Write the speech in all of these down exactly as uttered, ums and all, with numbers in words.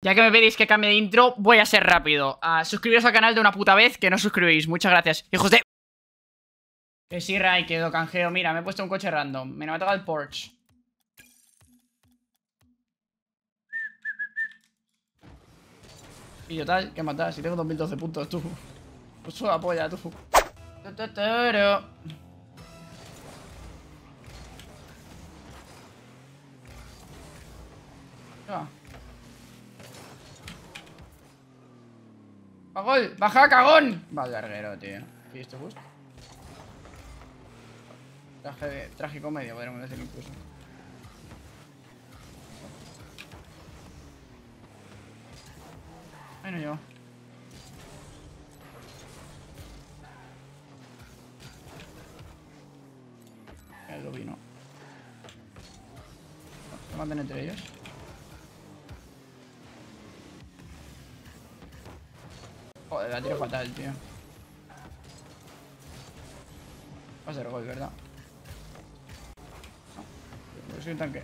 Ya que me pedís que cambie de intro, voy a ser rápido. uh, Suscribiros al canal de una puta vez que no suscribís. Muchas gracias, hijos de... Que sí, Ray, que lo canjeo. Mira, me he puesto un coche random. Me lo ha tocado el Porsche. Y total, ¿qué matas? Si tengo dos mil doce puntos, tú. Pues solo apoya, tú. Ah. ¡Bagol! ¡Baja, cagón! Va el larguero, tío. ¿Y esto justo? Traje, traje comedia, podríamos decirlo incluso. Ay, no llevo. El lo vino. Se matan entre ellos. Joder, la tiro fatal, tío. Va a ser gol, ¿verdad? No, soy un tanque.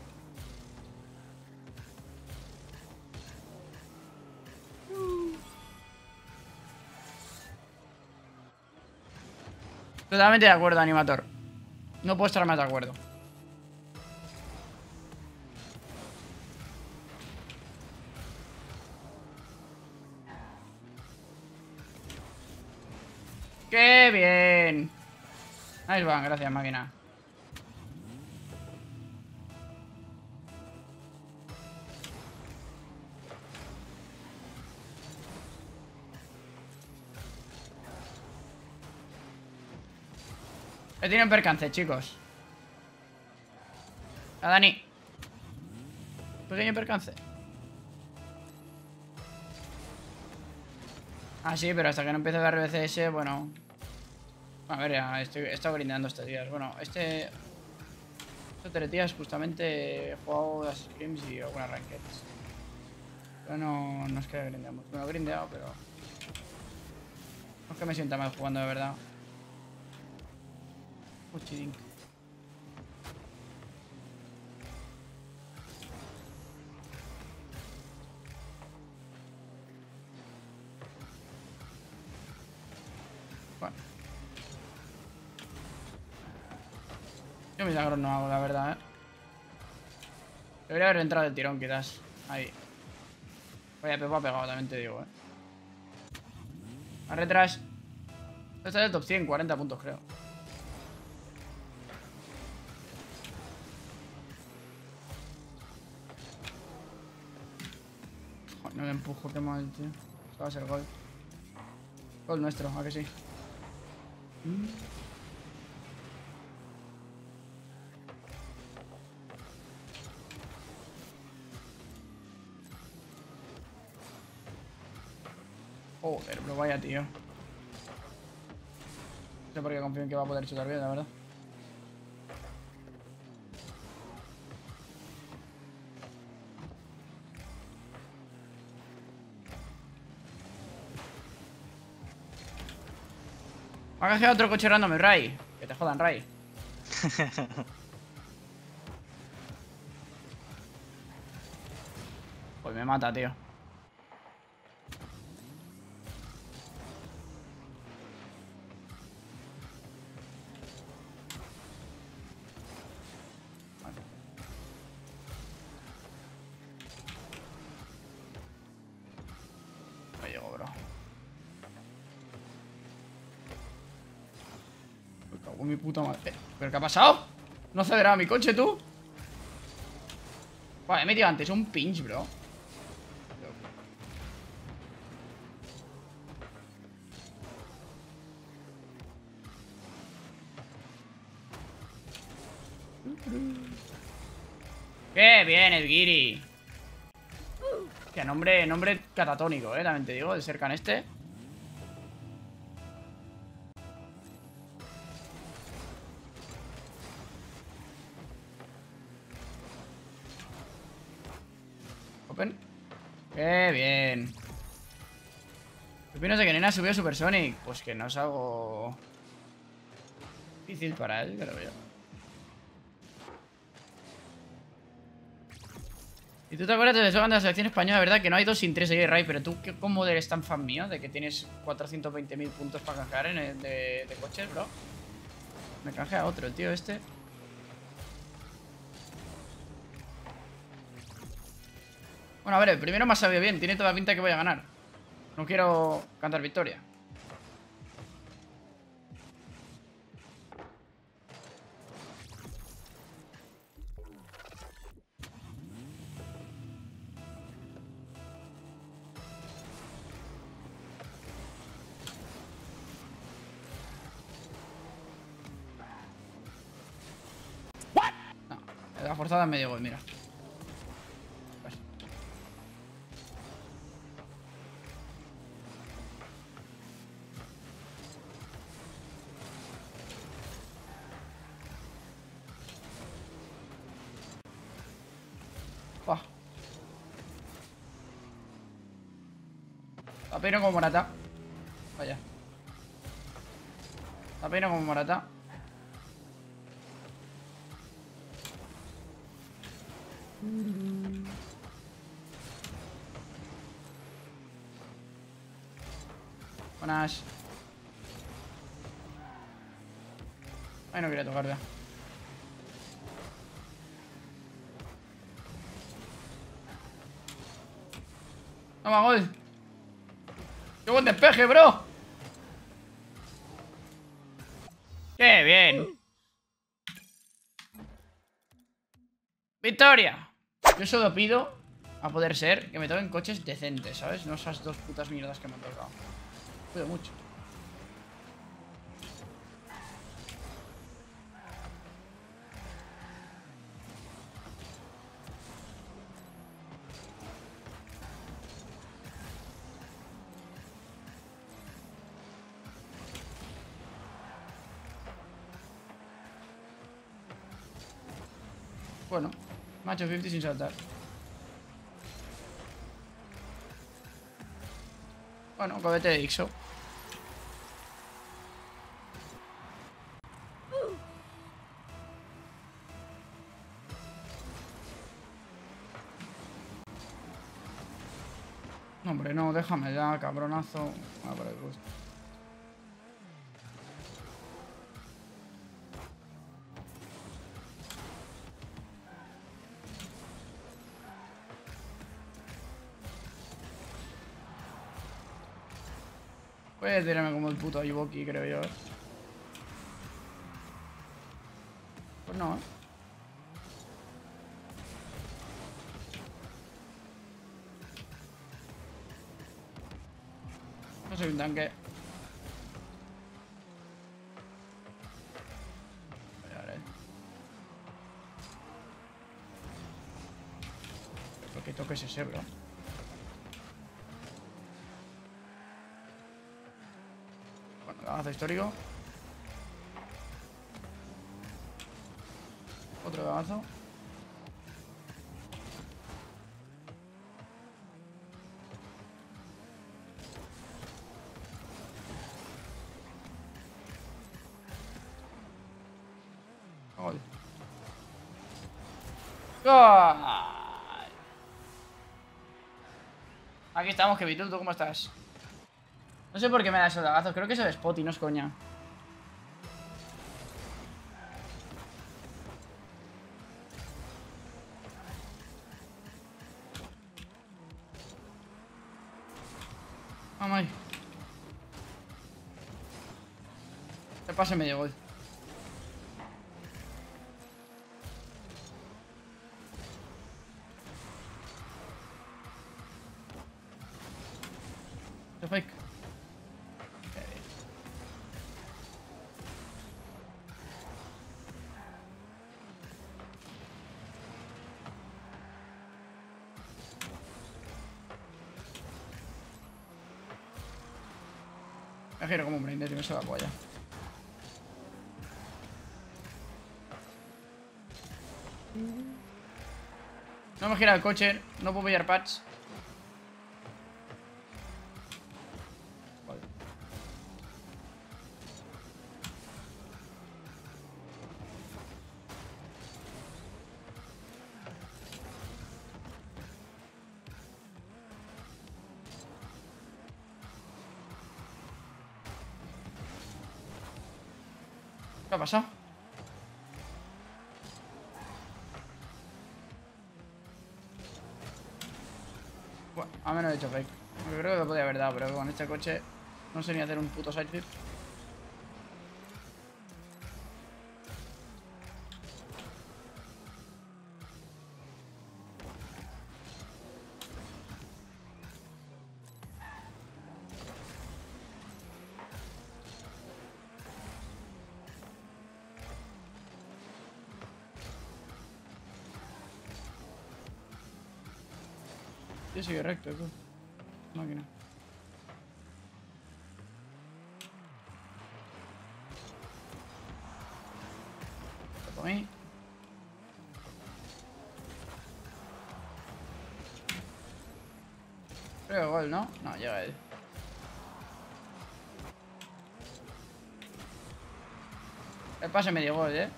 Totalmente de acuerdo, animador. No puedo estar más de acuerdo. ¡Qué bien! Ahí van, gracias, máquina. He tenido un percance, chicos. A Dani. Pequeño percance. Ah, sí, pero hasta que no empiece el R L C S, bueno... A ver, ya, estoy, he estado grindando estos días. Bueno, este... Estos tres días justamente he jugado las scrims y algunas rankings. Pero no, no es que grindemos. Bueno, he grindeado, pero... No es que me sienta mal jugando, de verdad. Uchidink. Bueno. Yo milagros no hago, la verdad, eh. Debería haber entrado el tirón, quizás. Ahí. Vaya, Pepo ha pegado, también te digo, eh. Más retrás. Este es el top cien, cuarenta puntos, creo. No le empujo, qué mal, tío. Esto va a ser gol. Gol nuestro, ¿a que sí? ¿Mm? Joder, pero vaya, tío. No sé por qué confío en que va a poder chutar bien, la verdad. Me ha cajeado otro coche random, Ray. Que te jodan, Ray. Pues me mata, tío. No llego, bro. Mi puta madre. ¿Pero qué ha pasado? ¿No cederá a mi coche, tú? Vale, he metido antes un pinch, bro. ¡Qué bien, el guiri! Qué nombre, nombre catatónico, eh, también te digo, el Serkan este. Open. ¡Qué bien! ¿Qué opinas de que Nena subió a Super Sonic? Pues que no es algo... difícil para él, creo yo. ¿Y tú te acuerdas de jugar en la selección española? ¿Verdad que no hay dos sin tres de Ray? Pero tú, ¿cómo eres tan fan mío de que tienes cuatrocientos veinte mil puntos para canjear en el de, de coches, bro? Me canjea otro, tío, este. Bueno, a ver, el primero me ha sabido bien. Tiene toda la pinta que voy a ganar. No quiero cantar victoria. La forzada me llegó, mira. Pues. Buah. La peino como Morata. Vaya. La peino como Morata. Buenas. Ay, no quería tocar ya. Toma, gol. ¡Qué buen despeje, bro! ¡Qué bien! ¡Victoria! Yo solo pido, a poder ser, que me toquen coches decentes, ¿sabes? No esas dos putas mierdas que me han tocado. Cuido mucho. Bueno. Macho cincuenta sin saltar. Bueno, cobete de Ixo. No, hombre, no, déjame ya, cabronazo. Ah, por el gusto. Voy a tirarme como el puto Ayuboki, creo yo, ¿eh? Pues no, ¿eh? No soy un tanque. Vale, vale. ¿Por qué toques ese, bro? Hace histórico. Otro ganazo. Gol. ¡Gol! Aquí estamos, Kevitur, ¿tú cómo estás? No sé por qué me da esos lagazos, creo que es el spot y no es coña. Vamos ahí. Este pase medio gol. The fake. Me giro como un blinder y me suda la polla. No me gira el coche, no puedo pillar patch. Vale. ¿Qué ha pasado? Bueno, a menos he hecho fake. Creo que lo podía haber dado, pero con este coche no sé ni hacer un puto sideflip. Yo sigo recto, tú. Máquina. Esto para mí. Creo gol, ¿no? No, llega él. El pase medio gol, ¿eh?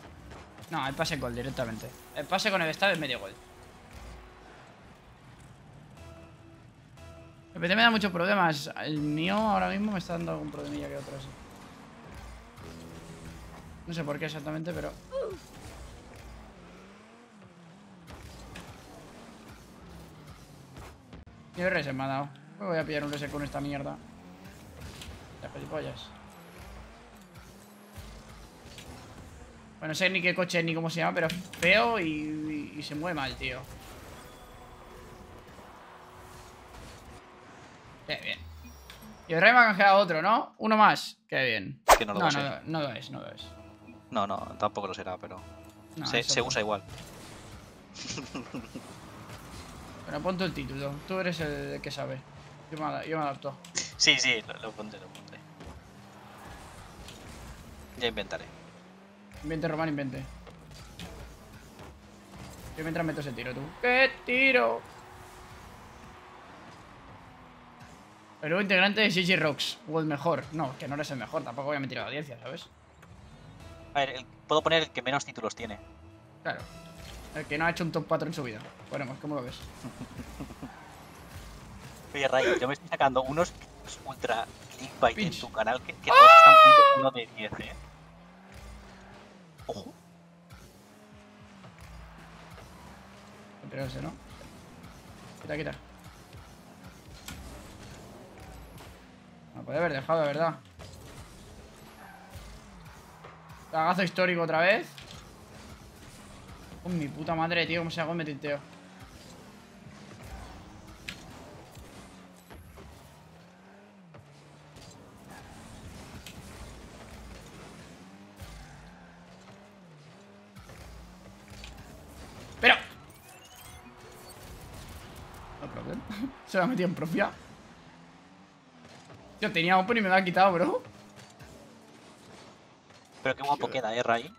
No, el pase gol directamente. El pase con el stab es medio gol. El P T me da muchos problemas. El mío ahora mismo me está dando algún problemilla que otro así. No sé por qué exactamente, pero... Y el reset me ha dado. Me voy a pillar un reset con esta mierda. Las pelipollas. Bueno, no sé ni qué coche ni cómo se llama, pero es feo y, y, y se mueve mal, tío. Qué bien. Y ahora me ha canjeado otro, ¿no? Uno más. Qué bien. Que no lo no, no, no, no lo es, no lo es. No, no, tampoco lo será, pero... No, se, se usa igual. Bueno, ponte el título. Tú eres el que sabe. Yo me, yo me adapto. Sí, sí, lo, lo ponte, lo ponte. Ya inventaré. Invente, Román, invente. Yo mientras meto ese tiro, tú. ¡Qué tiro! El nuevo integrante de G G Rocks, o el mejor. No, que no eres el mejor, tampoco voy a meter a la audiencia, ¿sabes? A ver, el, puedo poner el que menos títulos tiene. Claro. El que no ha hecho un top cuatro en su vida. Ponemos, ¿cómo lo ves? Oye, Ray, yo me estoy sacando unos ultra clickbait en tu canal que, que ¡ah! Todos están pidiendo uno de diez, ¿eh? Ojo. Esperarse, ¿no? Quita, quita. Me puede haber dejado, de verdad. Tagazo histórico otra vez. Con mi puta madre, tío. ¿Cómo se hago el metinteo? ¡Pero! No problema. Se la ha metido en propia. Yo tenía open y me lo ha quitado, bro. Pero qué guapo queda, eh, Ray.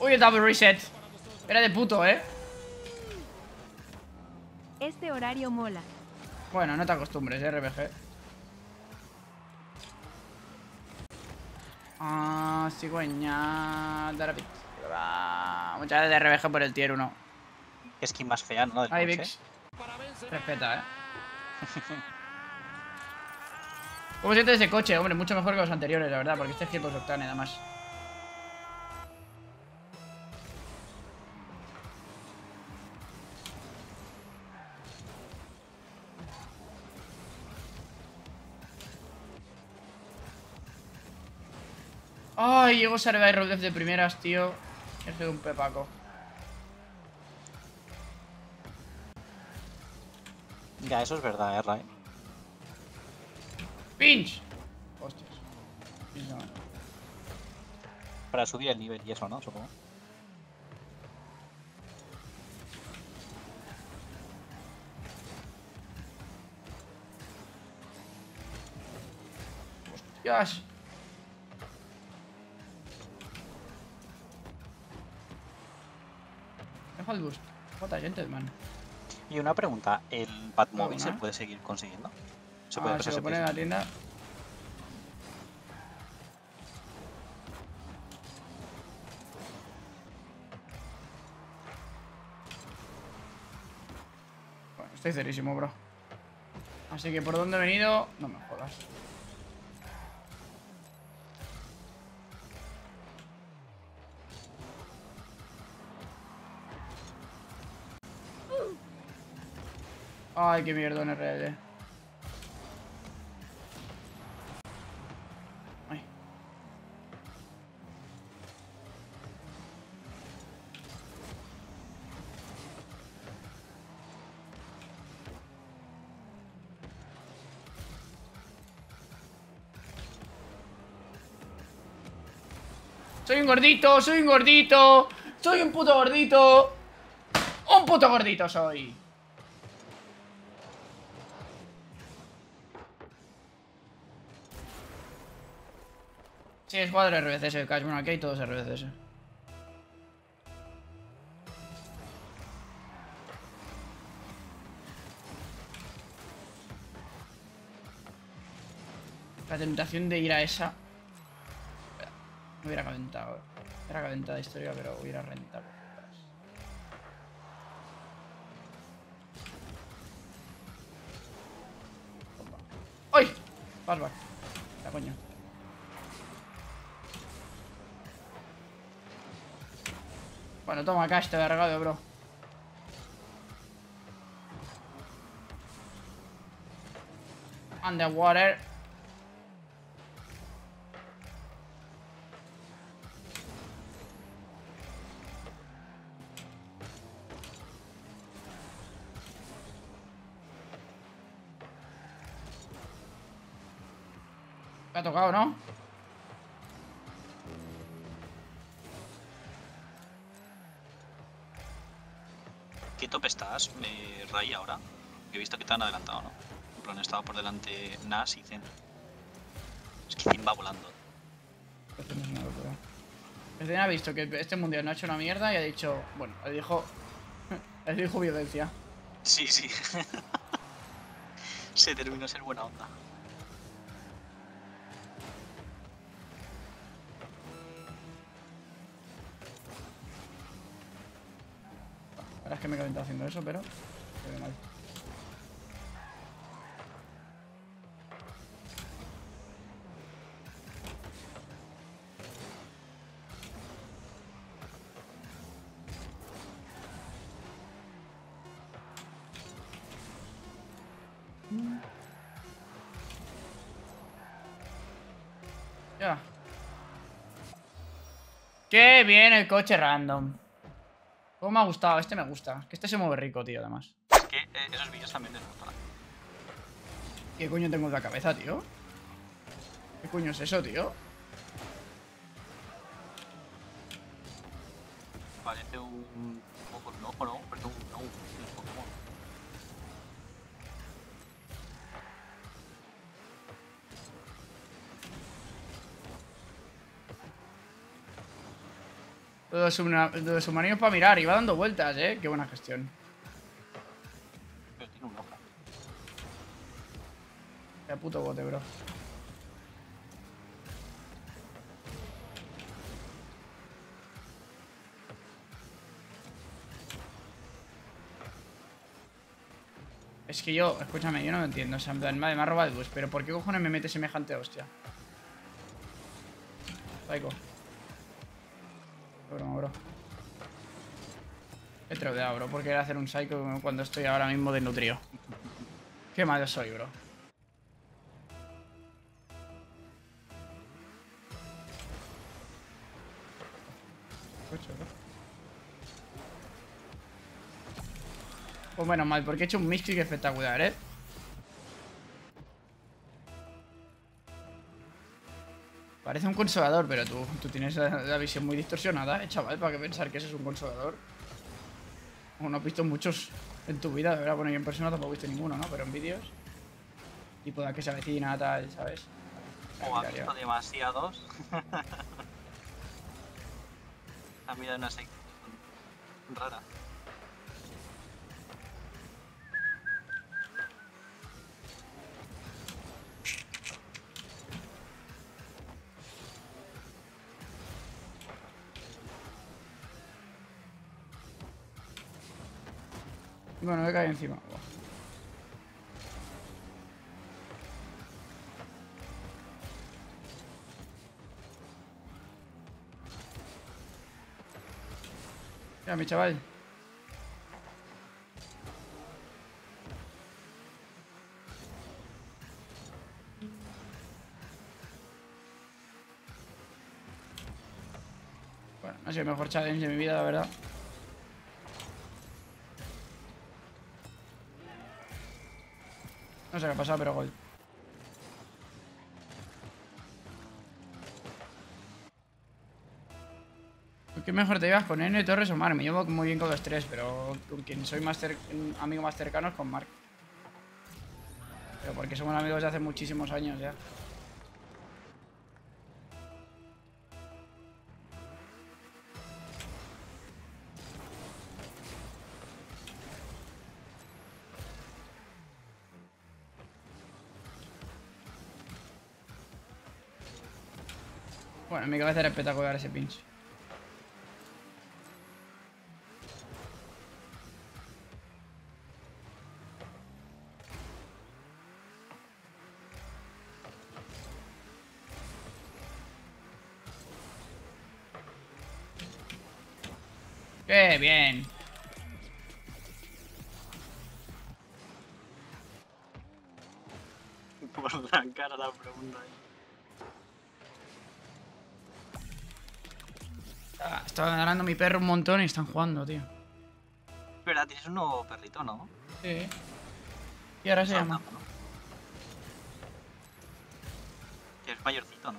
Uy, el double reset. Era de puto, ¿eh? Este horario mola. Bueno, no te acostumbres, ¿eh, R P G? Ah, cigüeña. Darapit. Muchas gracias, R P G, por el tier uno. Qué skin más fea, ¿no? Del ay, Vix. Respeta, ¿eh? ¿Cómo siente ese coche? Hombre, mucho mejor que los anteriores, la verdad. Porque este es que dos octane, nada más. Ay, llego Survivor Death de primeras, tío. Es de un pepaco. Ya, eso es verdad, eh, Ray. ¡Pinch! Hostias. Pinch no. Para subir el nivel y eso, ¿no? Supongo. ¡Hostias! Dejo el boost. What a gentleman. Y una pregunta, ¿el Batmóvil se puede seguir consiguiendo? Se puede ah, se lo pone en la tienda. Bueno, estoy cerísimo, bro. Así que por dónde he venido, no me jodas. Ay, qué mierda en R L. Ay. Soy un gordito, soy un gordito, soy un puto gordito. Un puto gordito soy. Sí, es cuadro R B C S el cash. Bueno, aquí hay todos R B C S. La tentación de ir a esa. Me hubiera calentado. Era calentada historia, pero hubiera rentado. ¡Ay! Vas, vas. La coña. Bueno, toma cash, te cargado, bro. Underwater. Te ha tocado, ¿no? ¿Qué top estás, eh, Ray, ahora? He visto que te han adelantado, ¿no? En plan, he estado por delante Nas y Zen. Es que Zen va volando. Esto no es una locura. Zen ha visto que este mundial no ha hecho una mierda y ha dicho... Bueno, le dijo... le dijo violencia. Sí, sí. Se terminó a ser buena onda. Es que me he calentado haciendo eso, pero... Se ve mal. Ya. ¡Qué bien el coche random! ¿Cómo me ha gustado? Este me gusta. Que este se mueve rico, tío, además. Es que eh, esos vídeos también les gustan. ¿Qué coño tengo en la cabeza, tío? ¿Qué coño es eso, tío? Parece un... No, no, no, perdón, no, un Pokémon. De submarinos para mirar, iba dando vueltas, eh. Qué buena gestión. Pero tiene un ojo. Qué puto bote, bro. Es que yo, escúchame, yo no lo entiendo. O sea, en plan, me ha robado el bus, pero ¿por qué cojones me mete semejante hostia? Psycho. Broma, bro. He troleado, bro, porque era hacer un psycho cuando estoy ahora mismo desnutrido. Qué malo soy, bro. Pues menos mal, porque he hecho un misclick espectacular, eh. Parece un consolador, pero tú, tú tienes la, la visión muy distorsionada, eh, chaval, para que pensar que ese es un consolador. Bueno, no has visto muchos en tu vida, de verdad. Bueno, yo en persona tampoco he visto ninguno, ¿no? Pero en vídeos. Tipo de que se avecina, tal, ¿sabes? O has visto demasiados. Ha mirado una sección rara. Bueno, me caí encima. Ya, mi chaval. Bueno, ha sido el mejor challenge de mi vida, la verdad. No sé qué ha pasado, pero gol. ¿Qué mejor te llevas con N, Torres o Mark? Me llevo muy bien con los tres, pero con quien soy más amigo más cercano es con Mark. Pero porque somos amigos de hace muchísimos años ya. Bueno, en mi cabeza era espectacular ese pinch. ¡Qué bien! Por arrancar la pregunta. Ah, estaba ganando mi perro un montón y están jugando, tío. Espera, tienes un nuevo perrito, ¿no? Sí. Y ahora se no, llama. No, no. Que es mayorcito, ¿no?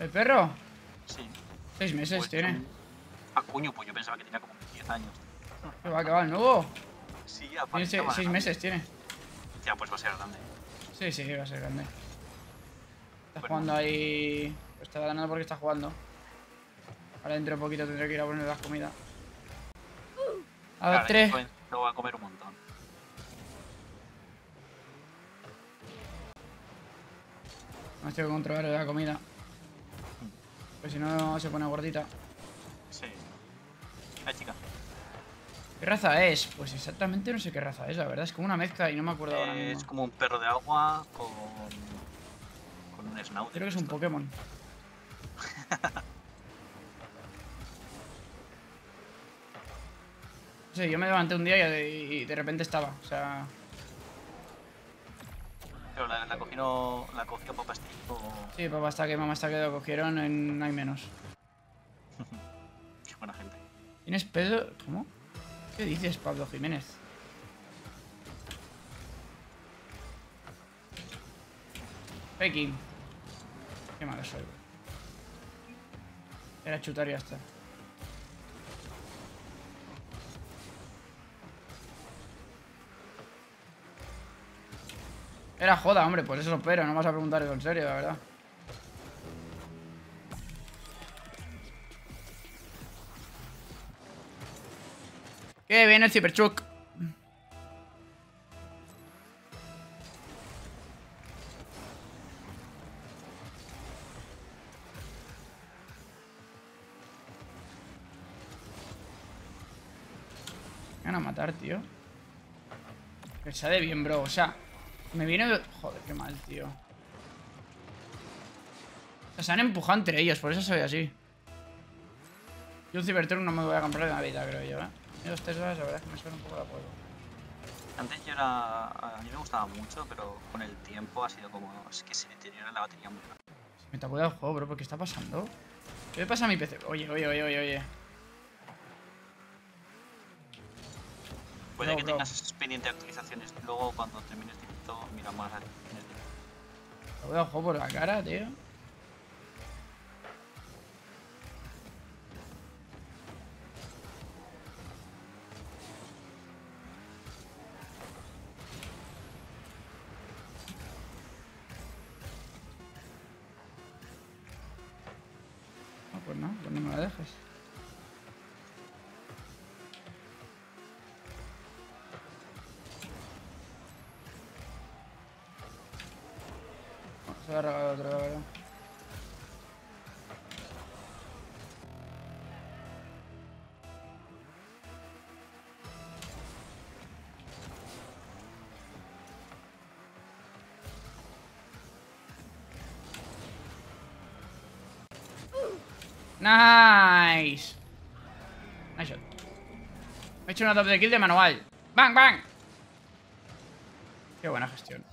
¿El perro? Sí. Seis meses pues tiene. Yo... Ah, coño, pues yo pensaba que tenía como diez años. ¿Se va a acabar el nuevo? Sí, aparte. Tiene seis meses tiene. Ya, pues va a ser grande. Sí, sí, va a ser grande. Está bueno. Jugando ahí. Pues está ganando porque está jugando. Ahora dentro de poquito tendré que ir a poner las comidas. A ver, claro, tres. Lo voy a comer un montón. No tengo que controlar la comida. Pues si no se pone gordita. Sí. Ay, chica. ¿Qué raza es? Pues exactamente no sé qué raza es, la verdad. Es como una mezcla y no me acuerdo ahora mismo. Es como un perro de agua con... con un schnauzer. Creo que es un Pokémon. Sí, yo me levanté un día y de repente estaba, o sea... Pero la, la cogieron... la cogió Papá Steve o... Sí, Papá está que Mamá está que lo cogieron en... no hay menos. Qué buena gente. ¿Tienes Pedro...? ¿Cómo? ¿Qué dices, Pablo Jiménez? Peking. Qué malo soy. Era chutar y ya está. Era joda, hombre, por eso pero, no vas a preguntar eso en serio, la verdad. ¡Qué bien el Cyberchuck! Me van a matar, tío. Que sale bien, bro, o sea... Me viene... Joder, qué mal, tío. O sea, se han empujado entre ellos, por eso soy así. Yo un Cybertruck no me voy a comprar en la vida, creo yo, ¿eh? Los Teslas, la verdad es que me suena un poco la polvo. Antes yo era... A mí me gustaba mucho, pero con el tiempo ha sido como... Es que se deteriora la batería muy rápido. Se me tapó el juego, bro, porque está pasando. ¿Qué le pasa a mi P C? Oye, oye, oye, oye, oye. Puede no, que bro. Tengas esos pendientes de actualizaciones. Luego, cuando termines directo, mira más actualizaciones. Lo voy a jugar por la cara, tío. No, pues no, pues no me la dejes. Se ha regalado otra, la verdad. Nice. Nice shot. Me he hecho una doble kill de manual. Bang, bang. Qué buena gestión.